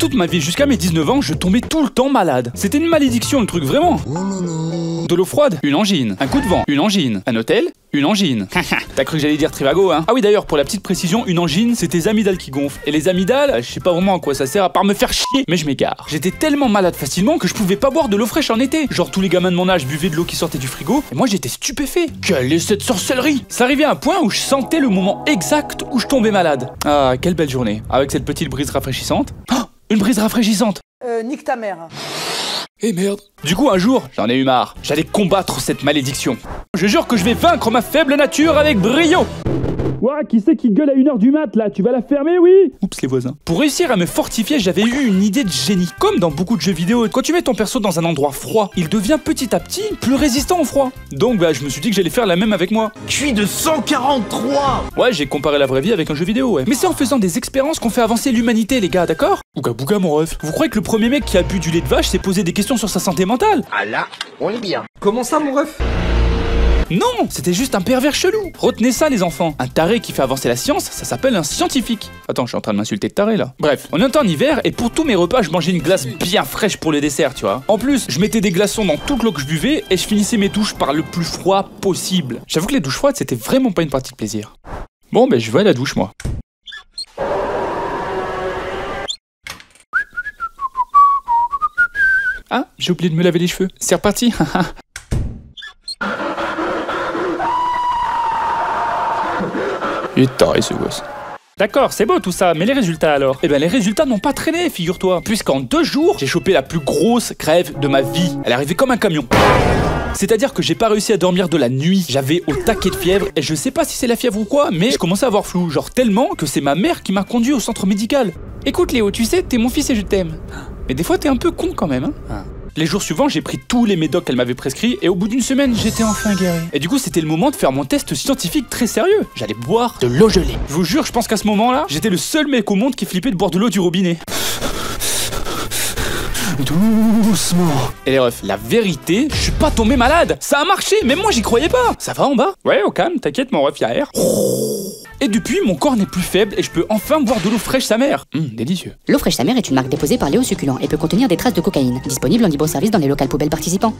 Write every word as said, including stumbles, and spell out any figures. Toute ma vie, jusqu'à mes dix-neuf ans, je tombais tout le temps malade. C'était une malédiction, le truc, vraiment. De l'eau froide, une angine. Un coup de vent, une angine. Un hôtel, une angine. T'as cru que j'allais dire Trivago, hein? Ah oui, d'ailleurs, pour la petite précision, une angine, c'est tes amygdales qui gonflent. Et les amygdales, je sais pas vraiment à quoi ça sert à part me faire chier, mais je m'égare. J'étais tellement malade facilement que je pouvais pas boire de l'eau fraîche en été. Genre, tous les gamins de mon âge buvaient de l'eau qui sortait du frigo, et moi j'étais stupéfait. Quelle est cette sorcellerie? Ça arrivait à un point où je sentais le moment exact où je tombais malade. Ah, quelle belle journée, avec cette petite brise rafraîchissante. Oh, une brise rafraîchissante. Euh, nique ta mère. Eh merde. Du coup, un jour, j'en ai eu marre. J'allais combattre cette malédiction. Je jure que je vais vaincre ma faible nature avec brio. Ouah, qui c'est qui gueule à une heure du mat, là? Tu vas la fermer, oui? Oups, les voisins. Pour réussir à me fortifier, j'avais eu une idée de génie. Comme dans beaucoup de jeux vidéo, quand tu mets ton perso dans un endroit froid, il devient petit à petit plus résistant au froid. Donc, bah, je me suis dit que j'allais faire la même avec moi. Cuit de cent quarante-trois! Ouais, j'ai comparé la vraie vie avec un jeu vidéo, ouais. Mais c'est en faisant des expériences qu'on fait avancer l'humanité, les gars, d'accord? Ouga bouga, mon ref. Vous croyez que le premier mec qui a bu du lait de vache s'est posé des questions sur sa santé mentale? Ah là, on est bien. Comment ça, mon ref? Non, c'était juste un pervers chelou. Retenez ça, les enfants. Un taré qui fait avancer la science, ça s'appelle un scientifique. Attends, je suis en train de m'insulter de taré, là. Bref, on est en hiver, et pour tous mes repas, je mangeais une glace bien fraîche pour les desserts, tu vois. En plus, je mettais des glaçons dans toute l'eau que je buvais, et je finissais mes douches par le plus froid possible. J'avoue que les douches froides, c'était vraiment pas une partie de plaisir. Bon, ben, je vais à la douche, moi. Ah, j'ai oublié de me laver les cheveux. C'est reparti. Il est taré, ce gosse. D'accord, c'est beau tout ça, mais les résultats alors? Eh ben les résultats n'ont pas traîné, figure-toi. Puisqu'en deux jours, j'ai chopé la plus grosse crève de ma vie. Elle est arrivée comme un camion. C'est-à-dire que j'ai pas réussi à dormir de la nuit. J'avais au taquet de fièvre, et je sais pas si c'est la fièvre ou quoi, mais je commençais à avoir flou. Genre tellement que c'est ma mère qui m'a conduit au centre médical. Écoute Léo, tu sais, t'es mon fils et je t'aime. Mais des fois t'es un peu con quand même, hein. Ah. Les jours suivants, j'ai pris tous les médocs qu'elle m'avait prescrits et au bout d'une semaine, j'étais enfin guéri. Et du coup, c'était le moment de faire mon test scientifique très sérieux. J'allais boire de l'eau gelée. Je vous jure, je pense qu'à ce moment-là, j'étais le seul mec au monde qui flippait de boire de l'eau du robinet. Doucement. Et les refs, la vérité, je suis pas tombé malade. Ça a marché, mais moi j'y croyais pas. Ça va en bas? Ouais, au calme, t'inquiète, mon ref, y'a air. Et depuis, mon corps n'est plus faible et je peux enfin boire de l'eau fraîche sa mère. Mmh, délicieux. L'eau fraîche sa mère est une marque déposée par Léo Succulent et peut contenir des traces de cocaïne. Disponible en libre service dans les locales poubelles participants.